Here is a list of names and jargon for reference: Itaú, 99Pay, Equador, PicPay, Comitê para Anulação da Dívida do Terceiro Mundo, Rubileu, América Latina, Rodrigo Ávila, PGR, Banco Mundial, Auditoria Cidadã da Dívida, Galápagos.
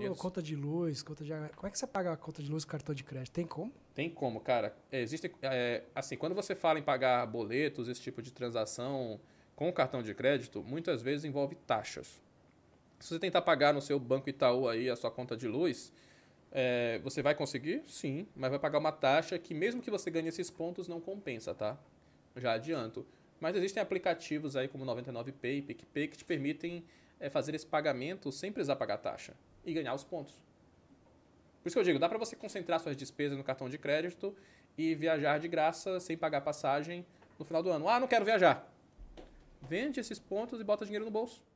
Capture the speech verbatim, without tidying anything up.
falou conta de luz, conta de água. Como é que você paga a conta de luz com cartão de crédito? Tem como? Tem como, cara. Existe, é, assim, quando você fala em pagar boletos, esse tipo de transação com cartão de crédito, muitas vezes envolve taxas. Se você tentar pagar no seu banco Itaú aí a sua conta de luz, é, você vai conseguir? Sim, mas vai pagar uma taxa que mesmo que você ganhe esses pontos, não compensa, tá? Já adianto. Mas existem aplicativos aí como noventa e nove Pay, PicPay, que te permitem é, fazer esse pagamento sem precisar pagar taxa e ganhar os pontos. Por isso que eu digo, dá para você concentrar suas despesas no cartão de crédito e viajar de graça sem pagar passagem no final do ano. Ah, não quero viajar. Vende esses pontos e bota dinheiro no bolso.